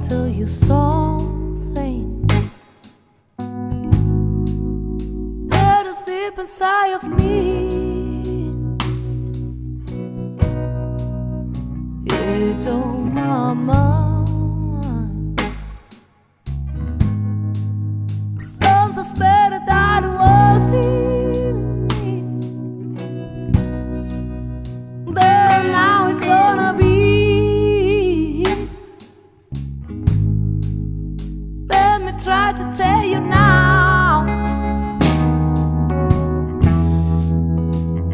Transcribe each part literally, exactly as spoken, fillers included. tell you something that is deep inside of me. It's on my mind. Something's better than it was in me. Then now it's gonna be. Try to tell you now.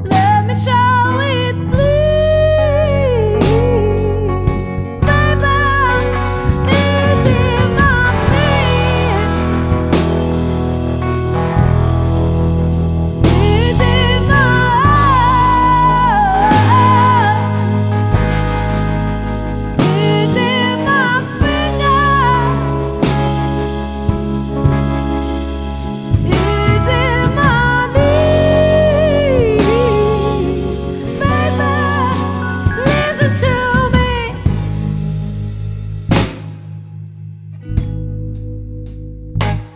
Let me show it, please. Baby, it's in my feet. It's in my eyes. It's in my fingers.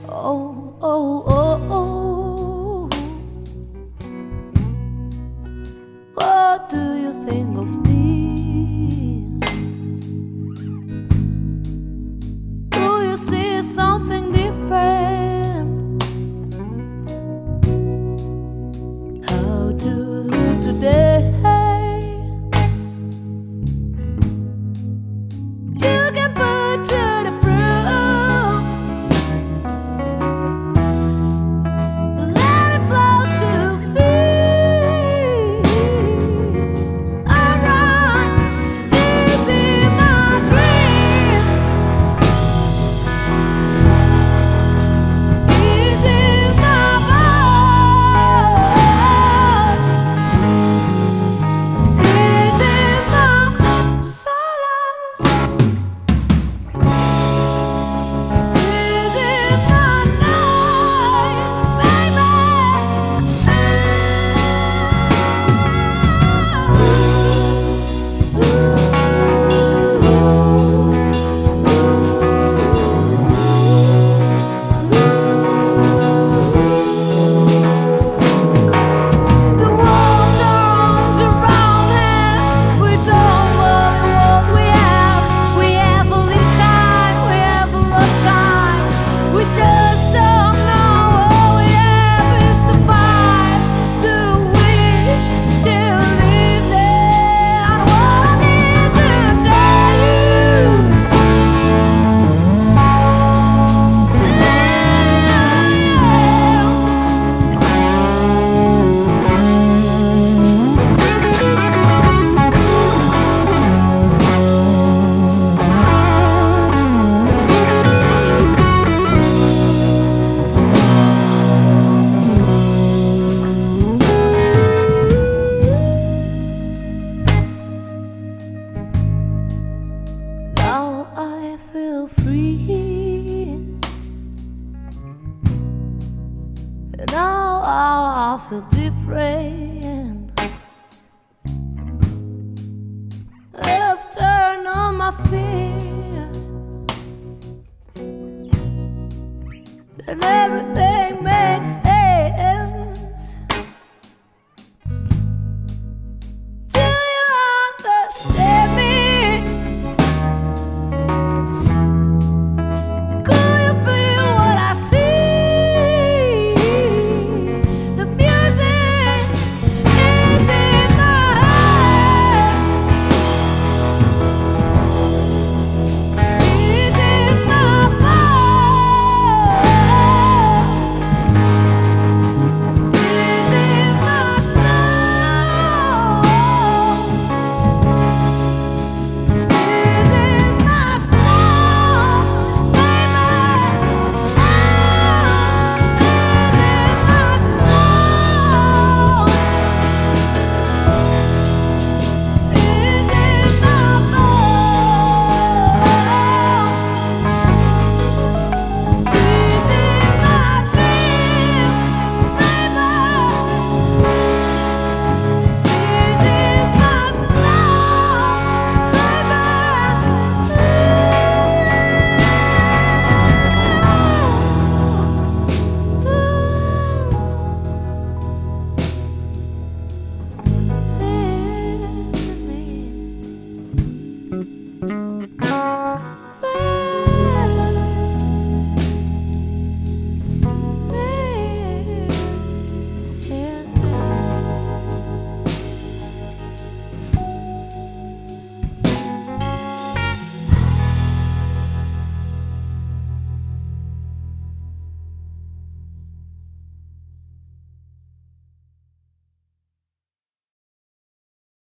Oh, oh, oh, oh, what do you think of me? Do you see something different? How do you look today? You can put your now I feel different. I've turned on my fears, and everything makes sense. Do you understand me? Could you feel what I see? Oh, Bye.